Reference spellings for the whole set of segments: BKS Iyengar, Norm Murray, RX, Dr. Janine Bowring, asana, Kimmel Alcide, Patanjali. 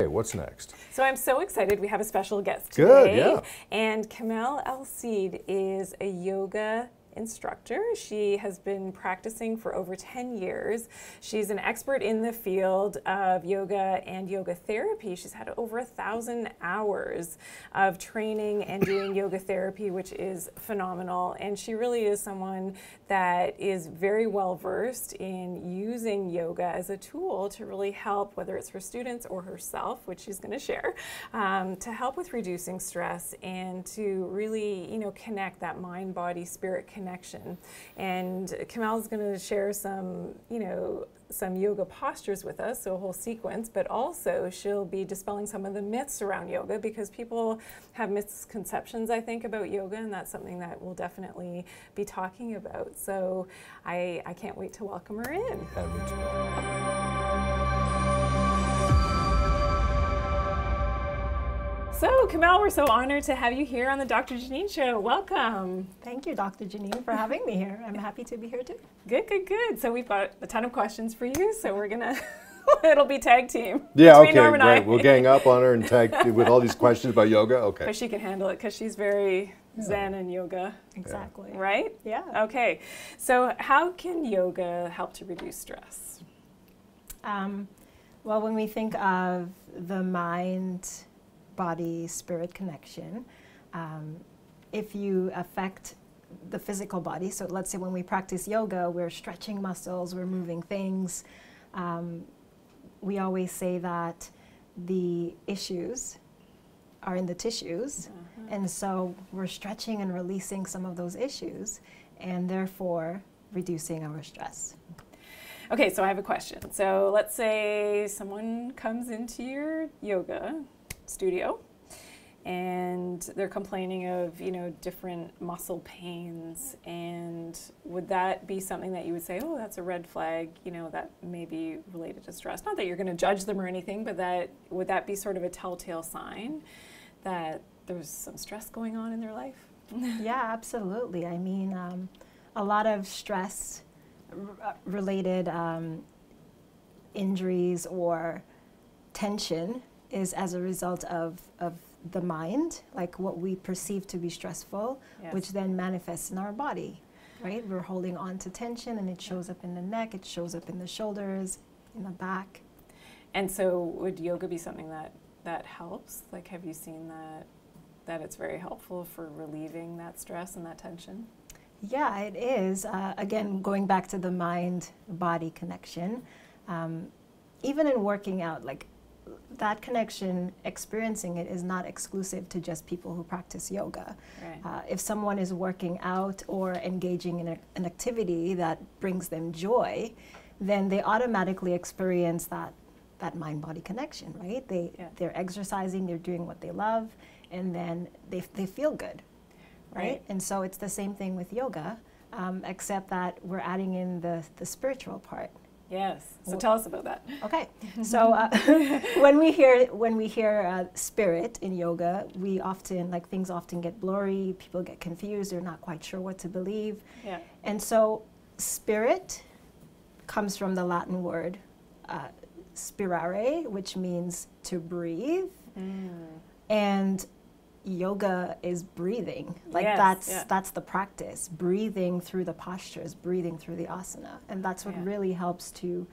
Okay, what's next? So I'm so excited. We have a special guest today. Good, yeah. And Kimmel Alcide is a yoga instructor. She has been practicing for over 10 years. She's an expert in the field of yoga and yoga therapy. She's had over 1,000 hours of training and doing yoga therapy, which is phenomenal. And she really is someone that is very well versed in using yoga as a tool to really help, whether it's her students or herself, which she's going to share, to help with reducing stress and to really, you know, connect that mind, body, spirit connection. And Kimmel is going to share some, you know, some yoga postures with us, so a whole sequence, but also she'll be dispelling some of the myths around yoga, because people have misconceptions, I think, about yoga, and that's something that we'll definitely be talking about. So I can't wait to welcome her in. So, Kimmel, we're so honored to have you here on the Dr. Janine Show. Welcome. Thank you, Dr. Janine, for having me here. I'm happy to be here too. Good, good, good. So we've got a ton of questions for you, so we're going to... It'll be tag team. Yeah, okay, Norm and I. Right. We'll gang up on her and tag with all these questions about yoga. Okay. But she can handle it because she's very zen and yoga. Exactly. Yeah. Right? Yeah. Okay. So how can yoga help to reduce stress? Well, when we think of the mind, body, spirit connection, if you affect the physical body, so let's say when we practice yoga, we're stretching muscles, we're moving things. We always say that the issues are in the tissues, and so we're stretching and releasing some of those issues, and therefore reducing our stress. Okay, so I have a question. So let's say someone comes into your yoga studio and they're complaining of, you know, different muscle pains, and would that be something that you would say, oh, that's a red flag, you know, that may be related to stress? Not that you're going to judge them or anything, but that would that be sort of a telltale sign that there's some stress going on in their life? Yeah, absolutely. I mean, a lot of stress related injuries or tension is as a result of the mind, like what we perceive to be stressful, yes, which then manifests in our body, right? We're holding on to tension, and it shows up in the neck, it shows up in the shoulders, in the back. And so would yoga be something that helps? Like, have you seen that it's very helpful for relieving that stress and that tension? Yeah, it is. Again, going back to the mind-body connection, even in working out, like, that connection, experiencing it, is not exclusive to just people who practice yoga. Right. If someone is working out or engaging in an activity that brings them joy, then they automatically experience that mind-body connection, right? They're exercising, they're doing what they love, and then they feel good, right? And so it's the same thing with yoga, except that we're adding in the spiritual part. Yes. So tell us about that. Okay. So when we hear spirit in yoga, we often, like, things often get blurry. People get confused. They're not quite sure what to believe. Yeah. And so spirit comes from the Latin word spirare, which means to breathe, and yoga is breathing. Like, yes, that's the practice, breathing through the postures, breathing through the asana, and that's what really helps to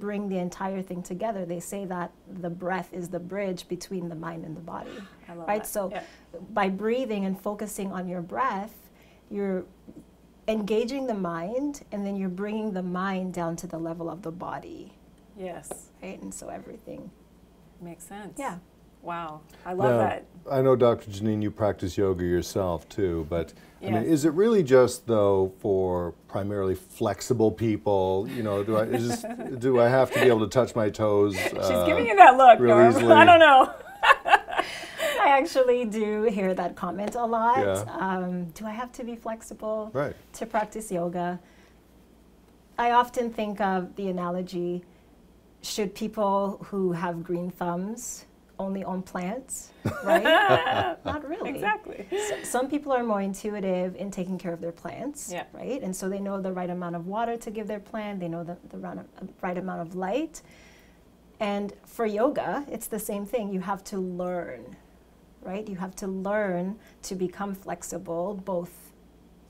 bring the entire thing together. They say that the breath is the bridge between the mind and the body. I love that. So by breathing and focusing on your breath, you're engaging the mind, and then you're bringing the mind down to the level of the body. Yes. Right? And so everything makes sense. Yeah. Wow, I love that. I know, Dr. Janine, you practice yoga yourself too, but I mean, is it really just, though, for primarily flexible people? You know, do I have to be able to touch my toes? She's giving you that look, Norm. Easily? I don't know. I actually do hear that comment a lot. Yeah. Do I have to be flexible to practice yoga? I often think of the analogy: should people who have green thumbs only on plants, right? Not really. Exactly. So, some people are more intuitive in taking care of their plants, right? And so they know the right amount of water to give their plant, they know the right amount of light, And for yoga, it's the same thing. You have to learn, right? You have to learn to become flexible, both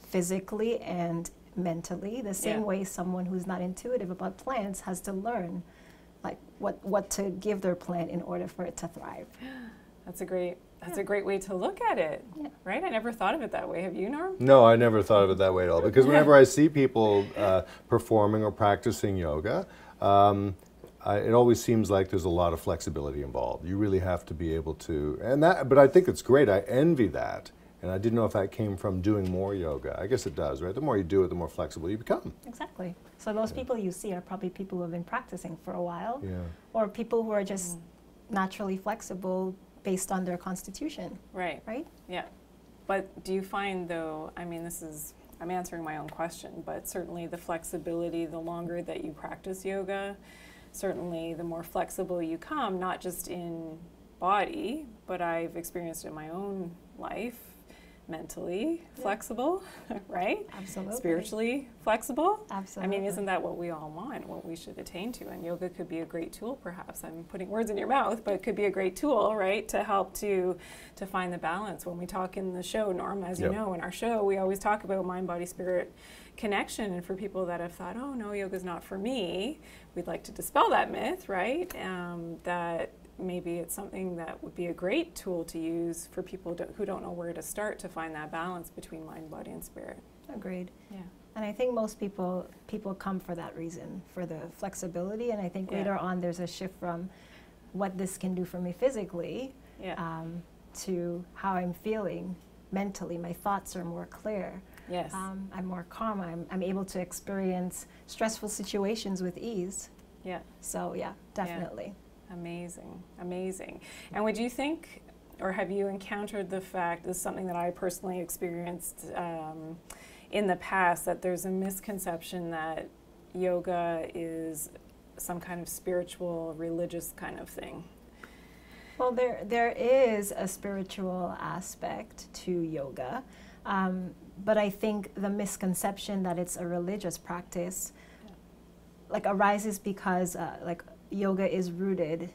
physically and mentally, the same way someone who's not intuitive about plants has to learn like what to give their plant in order for it to thrive. That's a great way to look at it, right? I never thought of it that way. Have you, Norm? No, I never thought of it that way at all, because whenever I see people performing or practicing yoga, it always seems like there's a lot of flexibility involved. You really have to be able to, but I think it's great. I envy that. And I didn't know if that came from doing more yoga. I guess it does, right? The more you do it, the more flexible you become. Exactly. So those people you see are probably people who have been practicing for a while, or people who are just naturally flexible based on their constitution. Right. Right? Yeah. But do you find, though, I mean, I'm answering my own question, but certainly the flexibility, the longer that you practice yoga, certainly the more flexible you come, not just in body, but I've experienced it in my own life. Mentally flexible, right? Absolutely. Spiritually flexible. Absolutely. I mean, isn't that what we all want, what we should attain to? And yoga could be a great tool, perhaps. I'm putting words in your mouth, but it could be a great tool, right, to help to find the balance. When we talk in the show, Norm, as you know, in our show, we always talk about mind, body, spirit connection. And for people that have thought, oh, no, yoga's not for me, we'd like to dispel that myth, right? That maybe it's something that would be a great tool to use for people who don't know where to start to find that balance between mind, body, and spirit. Agreed. Yeah. And I think most people come for that reason, for the flexibility. And I think later on there's a shift from what this can do for me physically to how I'm feeling mentally. My thoughts are more clear. Yes. I'm more calm. I'm able to experience stressful situations with ease. Yeah. So yeah, definitely. Yeah. Amazing, amazing. And would you think, or have you encountered the fact, this is something that I personally experienced in the past, that there's a misconception that yoga is some kind of spiritual, religious kind of thing? Well, there is a spiritual aspect to yoga, but I think the misconception that it's a religious practice like arises because like yoga is rooted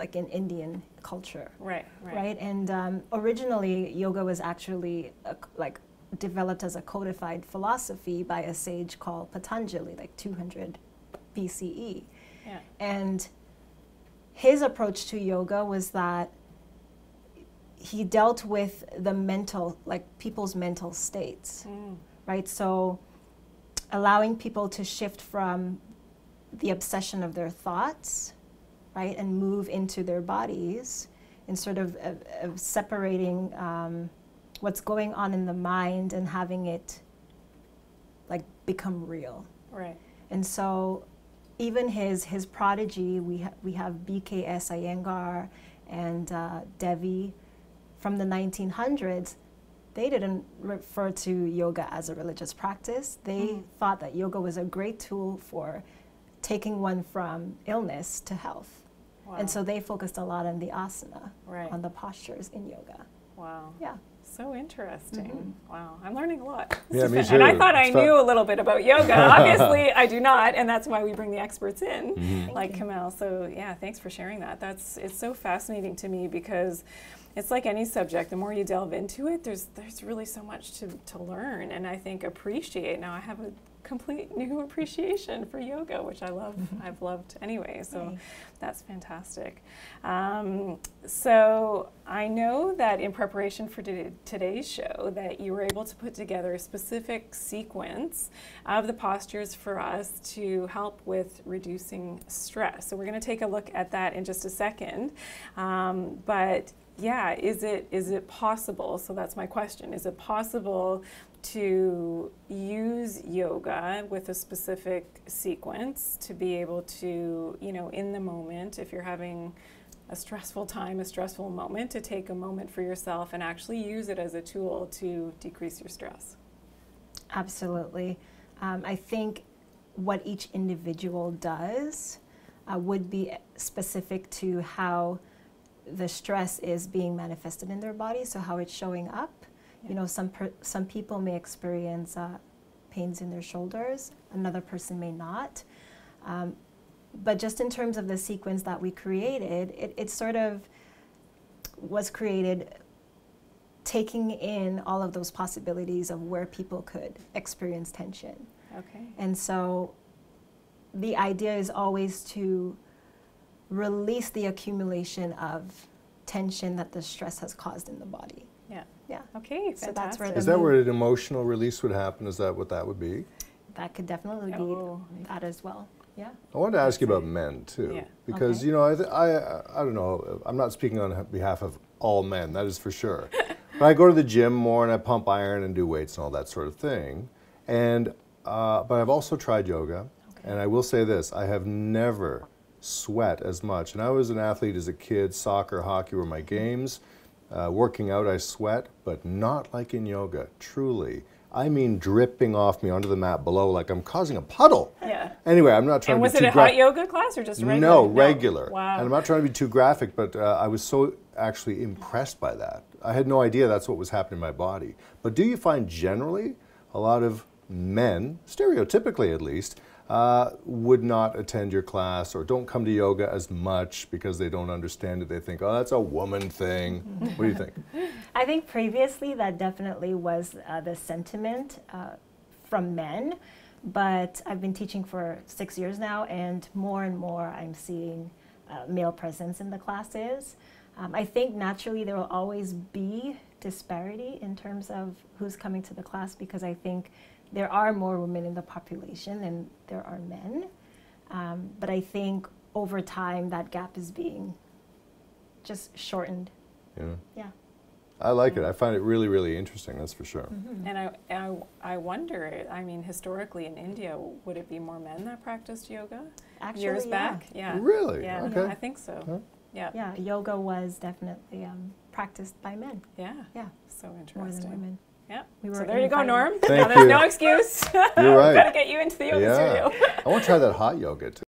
like in Indian culture. Right, right. Right? And originally yoga was actually like developed as a codified philosophy by a sage called Patanjali, like 200 BCE. Yeah. And his approach to yoga was that he dealt with the mental, like people's mental states, right? So allowing people to shift from the obsession of their thoughts, right, and move into their bodies, and sort of separating what's going on in the mind and having it like become real. Right. And so, even his prodigy, we have BKS Iyengar and Devi from the 1900s. They didn't refer to yoga as a religious practice. They thought that yoga was a great tool for taking one from illness to health. Wow. And so they focused a lot on the asana, on the postures in yoga. Wow. Yeah. So interesting. Wow. I'm learning a lot. Yeah, me too. And I thought I knew a little bit about yoga. Obviously, I do not, and that's why we bring the experts in, like Kimmel. So yeah, thanks for sharing that. It's so fascinating to me because it's like any subject. The more you delve into it, there's really so much to learn and I think appreciate. Now I have a complete new appreciation for yoga, which I love. I've loved anyway, so that's fantastic. So I know that in preparation for today's show that you were able to put together a specific sequence of the postures for us to help with reducing stress. So we're going to take a look at that in just a second. But yeah, is it possible? So that's my question. Is it possible to use yoga with a specific sequence to be able to, you know, in the moment, if you're having a stressful time, a stressful moment, to take a moment for yourself and actually use it as a tool to decrease your stress? Absolutely. I think what each individual does would be specific to how the stress is being manifested in their body, so how it's showing up. You know, some people may experience pains in their shoulders, another person may not. But just in terms of the sequence that we created, it sort of was created taking in all of those possibilities of where people could experience tension. Okay. And so the idea is always to release the accumulation of tension that the stress has caused in the body. Yeah. Yeah. Okay, fantastic. So that's where is that where an emotional release would happen? Is that what that would be? That could definitely be that as well. Yeah. I wanted to ask you about men too, because you know, I don't know. I'm not speaking on behalf of all men. That is for sure. But I go to the gym more and I pump iron and do weights and all that sort of thing. And but I've also tried yoga, and I will say this: I have never sweat as much. And I was an athlete as a kid. Soccer, hockey were my games. Working out, I sweat, but not like in yoga. Truly. I mean dripping off me onto the mat below like I'm causing a puddle. Yeah. Anyway, I'm not trying to be too graphic. And was it a hot yoga class or just regular? No, regular. Wow. And I'm not trying to be too graphic, but I was so actually impressed by that. I had no idea that's what was happening in my body. But do you find generally a lot of men, stereotypically at least, would not attend your class or don't come to yoga as much because they don't understand it? They think, oh, that's a woman thing. What do you think? I think previously that definitely was the sentiment from men, but I've been teaching for 6 years now, and more I'm seeing male presence in the classes. I think naturally there will always be disparity in terms of who's coming to the class, because I think there are more women in the population than there are men, but I think over time that gap is being just shortened. Yeah. Yeah. I like it. I find it really, really interesting, that's for sure. Mm-hmm. And I wonder, I mean, historically in India, would it be more men that practiced yoga years back? Yeah. Really? Yeah, okay. I think so. Huh? Yeah. Yeah, yoga was definitely practiced by men. Yeah. Yeah. So interesting. More than women. Yeah. So there you go, Norm. Thank you. There's no excuse. You're right. Gotta get you into the yoga studio. I want to try that hot yoga too.